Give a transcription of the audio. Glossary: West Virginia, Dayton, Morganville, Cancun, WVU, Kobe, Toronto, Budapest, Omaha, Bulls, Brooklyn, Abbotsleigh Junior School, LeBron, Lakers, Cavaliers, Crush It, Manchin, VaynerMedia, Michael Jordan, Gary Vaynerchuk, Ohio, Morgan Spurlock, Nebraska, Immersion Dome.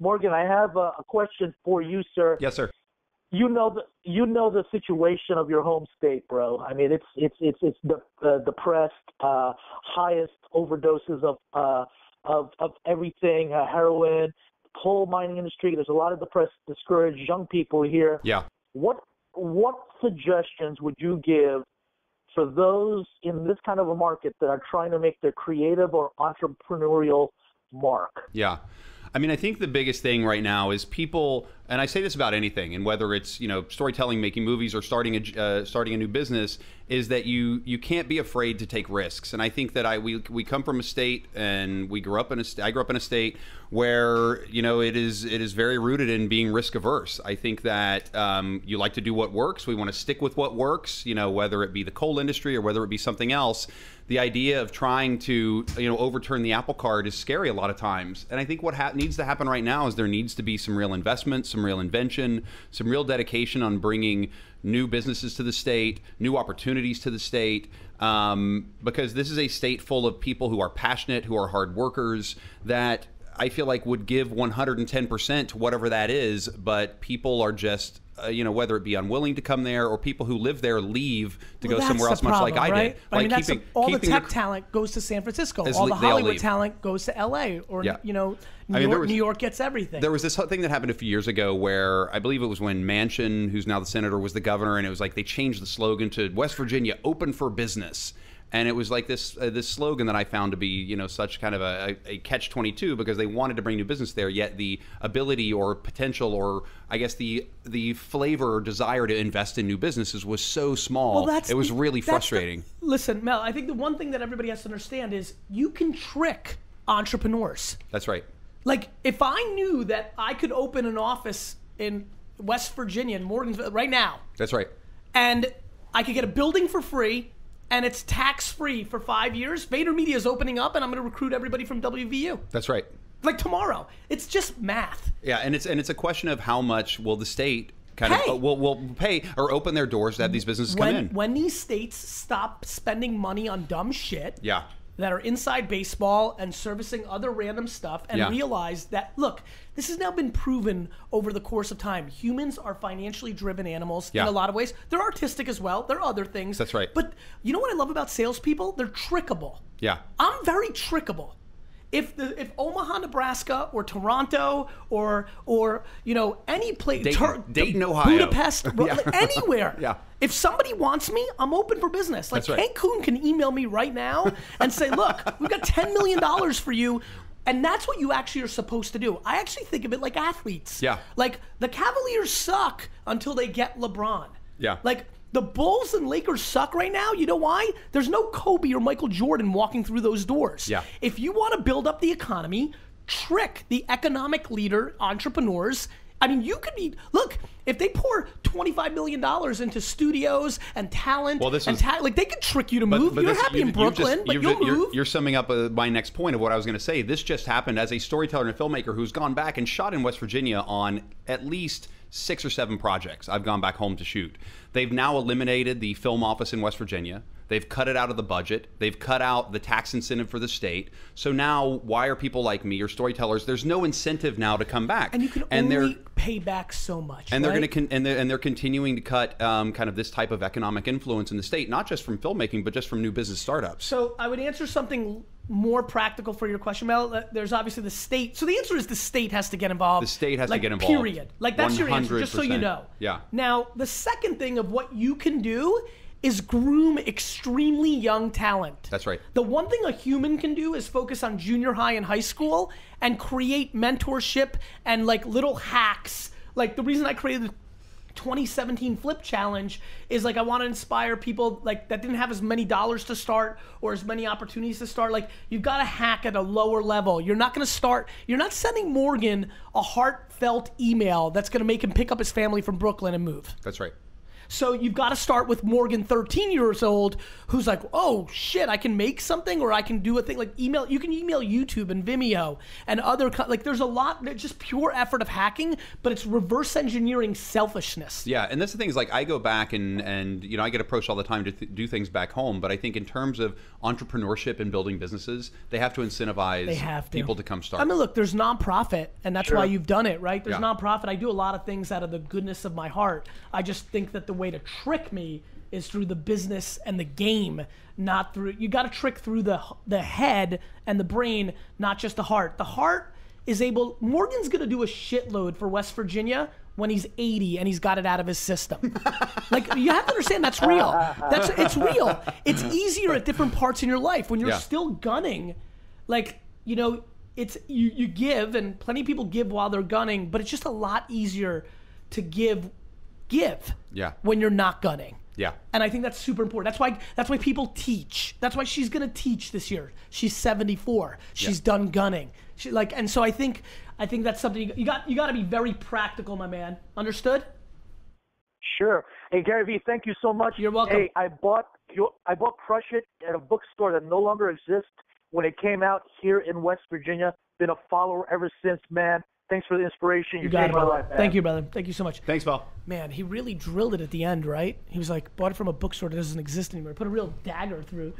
Morgan, I have a question for you, sir. Yes, sir. You know the situation of your home state, bro. I mean, it's depressed, highest overdoses of everything, heroin, coal mining industry. There's a lot of depressed, discouraged young people here. Yeah. What suggestions would you give for those in this kind of a market that are trying to make their creative or entrepreneurial mark? Yeah. I mean, I think the biggest thing right now is people, and I say this about anything, and whether it's, you know, storytelling, making movies, or starting a new business, is that you can't be afraid to take risks. And I think that we come from a state, and I grew up in a state where, you know, it is very rooted in being risk averse. I think that you like to do what works. We want to stick with what works, you know, whether it be the coal industry or whether it be something else. The idea of trying to, you know, overturn the apple cart is scary a lot of times. And I think what needs to happen right now is there needs to be some real investment, some real invention, some real dedication on bringing new businesses to the state, new opportunities to the state, because this is a state full of people who are passionate, who are hard workers, that I feel like would give 110% to whatever that is, but people are just, you know, whether it be unwilling to come there, or people who live there leave to go somewhere else, much like I did. Like keeping all the tech talent goes to San Francisco, all the Hollywood talent goes to LA, or you know, New York gets everything. There was this thing that happened a few years ago where I believe it was when Manchin, who's now the senator, was the governor, and it was like they changed the slogan to West Virginia, open for business. And it was like this slogan that I found to be, you know, such kind of a catch-22, because they wanted to bring new business there, yet the ability or potential, or I guess the flavor or desire to invest in new businesses was so small. Well, it was really frustrating. Listen, Mel, I think the one thing that everybody has to understand is you can trick entrepreneurs. That's right. Like, if I knew that I could open an office in West Virginia, in Morganville, right now. That's right. And I could get a building for free, and it's tax-free for 5 years, VaynerMedia is opening up, and I'm gonna recruit everybody from WVU. That's right. Like tomorrow. It's just math. Yeah, and it's a question of how much will the state kind of will pay or open their doors to have these businesses come in. When these states stop spending money on dumb shit that are inside baseball and servicing other random stuff, and realize that, look, this has now been proven over the course of time. Humans are financially driven animals in a lot of ways. They're artistic as well. They're other things. That's right. But you know what I love about salespeople? They're trickable. Yeah. I'm very trickable. If Omaha, Nebraska, or Toronto, or you know, any place, Dayton, Ohio, Budapest, like anywhere, if somebody wants me, I'm open for business. Like Cancun can email me right now and say, look, we've got $10 million for you. And that's what you actually are supposed to do. I actually think of it like athletes. Yeah. Like the Cavaliers suck until they get LeBron. Yeah. Like the Bulls and Lakers suck right now. You know why? There's no Kobe or Michael Jordan walking through those doors. Yeah. If you want to build up the economy, trick the economic leader, entrepreneurs. I mean, you could be, look, if they pour $25 million into studios and talent, like they could trick you to move. But you're happy in Brooklyn, but you'll move. You're summing up my next point of what I was gonna say. This just happened as a storyteller and a filmmaker who's gone back and shot in West Virginia on at least 6 or 7 projects. I've gone back home to shoot. They've now eliminated the film office in West Virginia. They've cut it out of the budget. They've cut out the tax incentive for the state. So now, why are people like me or storytellers? There's no incentive now to come back. And you can only pay back so much. And they're going to and they're continuing to cut kind of this type of economic influence in the state, not just from filmmaking, but just from new business startups. So I would answer something more practical for your question, Mel. There's obviously the state. So the answer is the state has to get involved. The state has to get involved. Period. Like that's 100%. Your answer, just so you know. Yeah. Now the second thing of what you can do is groom extremely young talent. That's right. The one thing a human can do is focus on junior high and high school and create mentorship and like little hacks. Like the reason I created the 2017 Flip Challenge is like I want to inspire people like that didn't have as many dollars to start or as many opportunities to start. Like you've got to hack at a lower level. You're not going to start, you're not sending Morgan a heartfelt email that's going to make him pick up his family from Brooklyn and move. That's right. So you've got to start with Morgan, 13 years old, who's like, oh shit, I can make something, or I can do a thing like email. You can email YouTube and Vimeo and other, like there's a lot, just pure effort of hacking, but it's reverse engineering selfishness. Yeah, and that's the thing is like I go back and you know, I get approached all the time to do things back home, but I think in terms of entrepreneurship and building businesses, they have to incentivize people to come start. I mean, look, there's nonprofit, and that's why you've done it, right? There's nonprofit. I do a lot of things out of the goodness of my heart. I just think that the way to trick me is through the business and the game, not through, you gotta trick through the head and the brain, not just the heart. The heart is able, Morgan's gonna do a shitload for West Virginia when he's 80 and he's got it out of his system. Like, you have to understand that's real. That's, it's real. It's easier at different parts in your life when you're still gunning. Like, you know, it's, you give, and plenty of people give while they're gunning, but it's just a lot easier to give when you're not gunning. Yeah. And I think that's super important. That's why people teach. That's why she's gonna teach this year. She's 74. She's done gunning. She, like, and so I think that's something you got to be very practical, my man. Understood? Sure. Hey Gary V, thank you so much. You're welcome. Hey, I bought Crush It at a bookstore that no longer exists when it came out here in West Virginia. Been a follower ever since, man. Thanks for the inspiration. You changed my life, man. Thank you, brother. Thank you so much. Thanks, Paul. Man, he really drilled it at the end, right? He was like, bought it from a bookstore that doesn't exist anymore. Put a real dagger through.